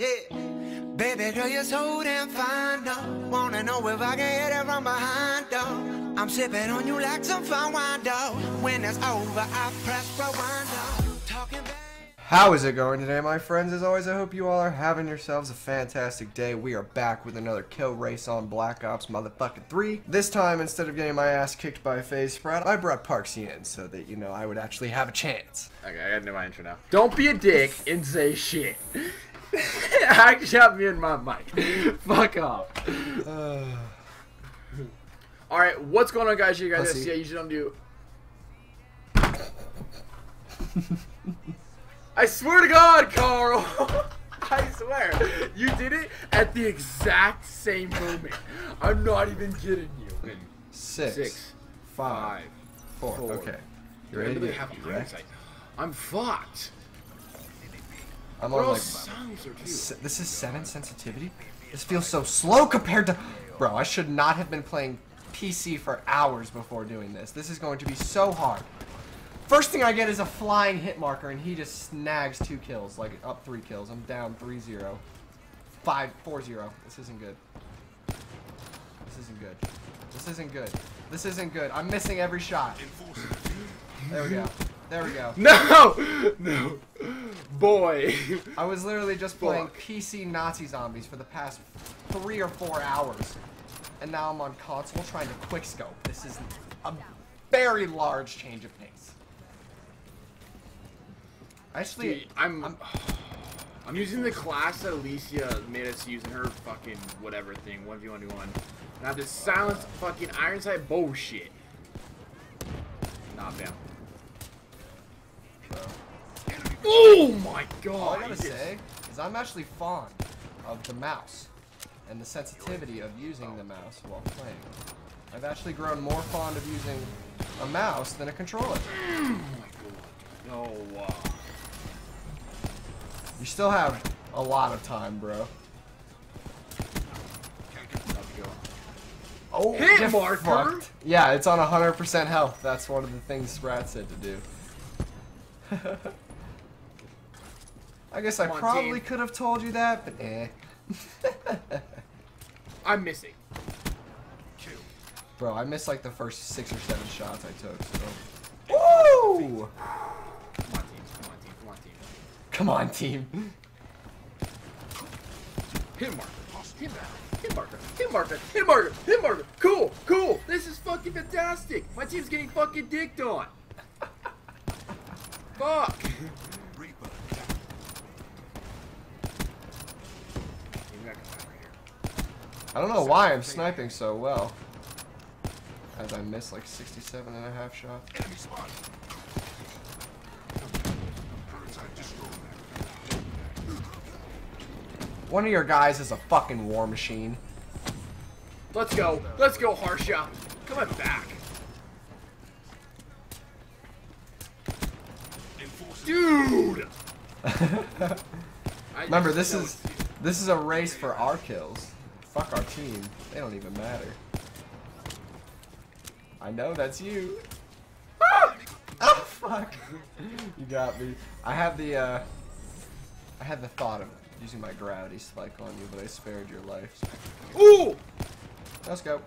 Yeah, baby girl, you're so damn fine, though. Wanna know if I can hit it from behind, though. I'm sipping on you like some fine wine, though. When it's over, I press rewind, talking back. How is it going today, my friends? As always, I hope you all are having yourselves a fantastic day. We are back with another kill race on Black Ops motherfucking 3. This time, instead of getting my ass kicked by FaZe Spratt, I brought Parksy in so that, you know, I would actually have a chance. Okay, I gotta do my intro now. Don't be a dick and say shit. I shot me in my mic. Fuck off. Alright, what's going on, guys? You guys see I usually don't do. I swear to God, Carl! I swear. You did it at the exact same moment. I'm not even kidding you. Six, five, four. Okay. You ready? I'm fucked. I'm on like, this is 7 sensitivity? This feels so slow compared to... Bro, I should not have been playing PC for hours before doing this. This is going to be so hard. First thing I get is a flying hit marker, and he just snags 2 kills. Like, up 3 kills. I'm down 3-0. 5-4-0. This isn't good. This isn't good. This isn't good. This isn't good. I'm missing every shot. There we go. There we go. No! No. Boy. I was literally just playing PC Nazi Zombies for the past 3 or 4 hours. And now I'm on console trying to quickscope. This is a very large change of pace. Actually, dude, I'm using the class that Alicia made us use in her fucking whatever thing, 1v1v1. And I have to silence fucking Ironside bullshit. Nah, fam. Oh my God! All I gotta say is I'm actually fond of the mouse and the sensitivity of using the mouse while playing. I've actually grown more fond of using a mouse than a controller. Oh my God! No. You still have a lot of time, bro. Oh, hit marker! Yeah, it's on 100% health. That's one of the things Spratt said to do. I guess I probably could have told you that, but eh. I'm missing. Bro, I missed like the first 6 or 7 shots I took, so... Woo! Come on, team. Hit marker. Hit marker. Hit marker. Hit marker. Hit marker. Cool. Cool. This is fucking fantastic. My team's getting fucking dicked on. Fuck. I don't know why I'm sniping so well. As I miss like 67.5 shots. One of your guys is a fucking war machine. Let's go. Let's go, Harsha. Come on back. Dude! Remember, this is a race for our kills. Fuck our team. They don't even matter. I know, that's you. Ah! Oh, fuck. You got me. I had the thought of using my gravity spike on you, but I spared your life. Ooh! Let's go.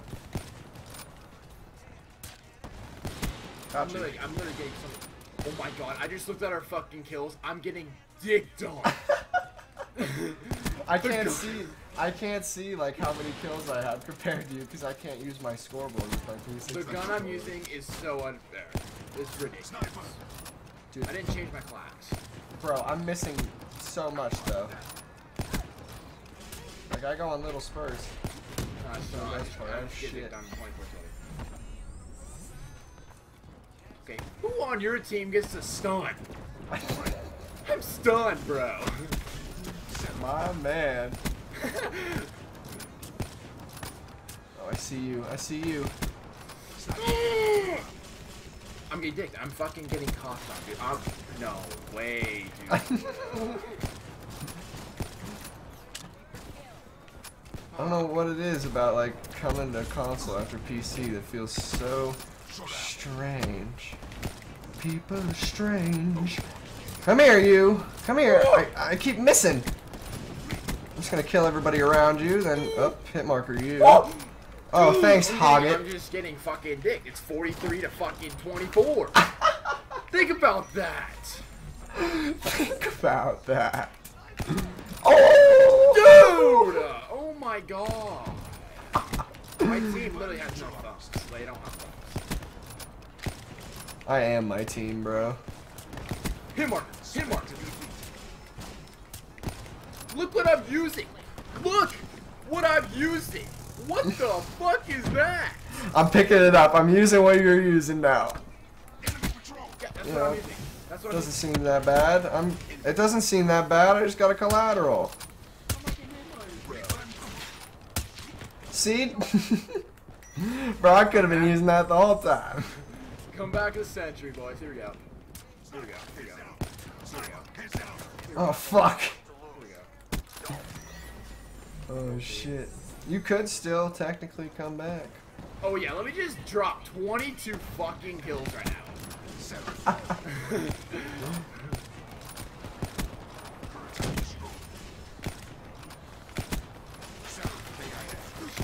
Gotcha. I'm literally getting something. Oh my God, I just looked at our fucking kills. I'm getting dicked on. I can't see like how many kills I have compared to you because I can't use my scoreboard with my 360. The gun I'm using is so unfair. It's ridiculous. Dude, I didn't change my class. Bro, I'm missing so much though. Like I go on little spurs. Okay, who on your team gets the stun? I'm stunned, bro. My man. Oh, I see you. I see you. I'm getting dicked. I'm fucking getting coughed on, dude. No way, dude. I don't know what it is about like coming to console after PC that feels so strange. People are strange. Come here, you. Come here. I keep missing. just gonna kill everybody around you, then up hit marker you. Oh, oh thanks, Hoggett. I'm just getting fucking dick. It's 43 to fucking 24. Think about that. Think about that. Oh, dude! Oh my god. My team literally has no thumbs. They don't have thumbs. I am my team, bro. Hit marker. Hit marker. Look what I'm using! Look what I'm using! What the fuck is that? I'm picking it up. I'm using what you're using now. Yeah, that's what I'm using. That's what doesn't seem that bad. It doesn't seem that bad. I just got a collateral. See? Bro, I could have been using that the whole time. Come back to the century, boys. Here we go. Here we go. Here we go. Here we go. Oh, fuck. Oh shit. You could still technically come back. Oh yeah, let me just drop 22 fucking kills right now.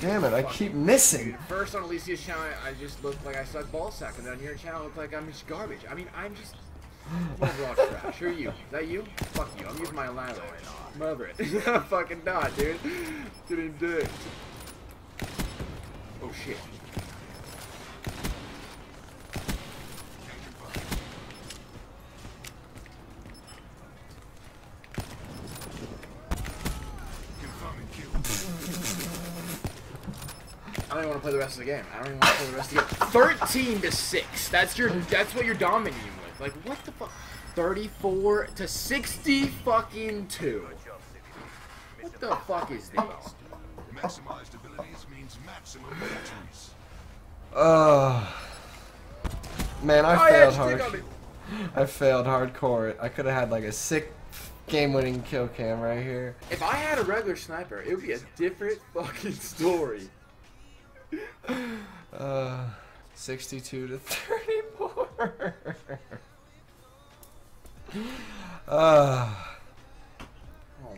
Damn it, I keep missing. First on Alicia's channel, I just looked like I suck ballsack, and then on your channel, I look like I'm just garbage. I mean, I'm just overall trash. Who are you? Is that you? Fuck you, I'm using my ladder. I'm over it. I'm fucking not, dude. Getting dicked. Oh shit. I don't even want to play the rest of the game. I don't even want to play the rest of the game. 13 to 6. That's what you're dominating with. Like what the fuck? 34 to 60 fucking 2. What the fuck is this? Maximized abilities means maximum victories. Man, I failed hardcore. I could have had like a sick game-winning kill cam right here. If I had a regular sniper, it would be a different fucking story. 62 to 34. Oh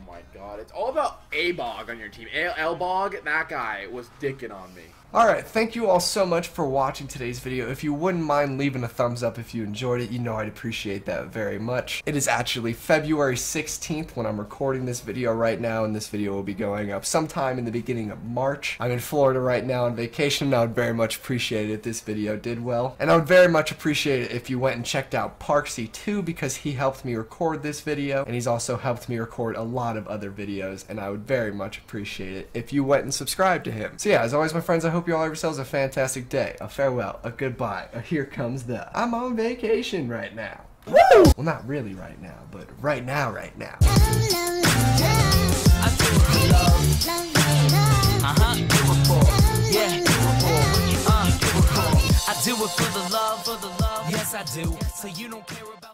my god, it's all about A-Bog on your team. L-Bog, that guy was dicking on me. Alright, thank you all so much for watching today's video. If you wouldn't mind leaving a thumbs up if you enjoyed it, you know I'd appreciate that very much. It is actually February 16th when I'm recording this video right now, and this video will be going up sometime in the beginning of March. I'm in Florida right now on vacation, and I would very much appreciate it if this video did well. And I would very much appreciate it if you went and checked out Parksy too, because he helped me record this video, and he's also helped me record a lot of other videos, and I would very much appreciate it if you went and subscribed to him. So yeah, as always my friends, I hope you all have yourselves a fantastic day, a farewell, a goodbye, a here comes the I'm on vacation right now. Woo! Well, not really right now, but right now, right now. I do it for the love, yes I do. So you don't care about